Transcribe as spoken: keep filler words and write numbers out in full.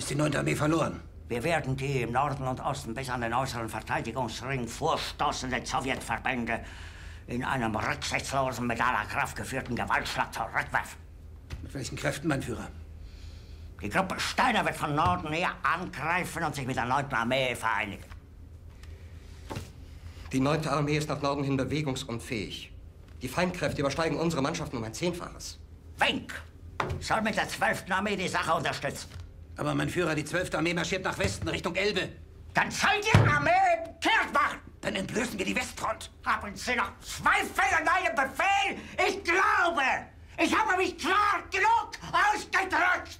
ist die neunte Armee verloren. Wir werden die im Norden und Osten bis an den äußeren Verteidigungsring vorstoßenden Sowjetverbände in einem rücksichtslosen, mit aller Kraft geführten Gewaltschlag zurückwerfen. Mit welchen Kräften, mein Führer? Die Gruppe Steiner wird von Norden her angreifen und sich mit der neunten Armee vereinigen. Die neunte Armee ist nach Norden hin bewegungsunfähig. Die Feindkräfte übersteigen unsere Mannschaften um ein Zehnfaches. Wenck soll mit der zwölften Armee die Sache unterstützen. Aber, mein Führer, die zwölfte Armee marschiert nach Westen, Richtung Elbe. Dann soll die Armee kehrt machen. Dann entblößen wir die Westfront. Haben Sie noch Zweifel an einem Befehl? Ich glaube, ich habe mich klar genug ausgedrückt.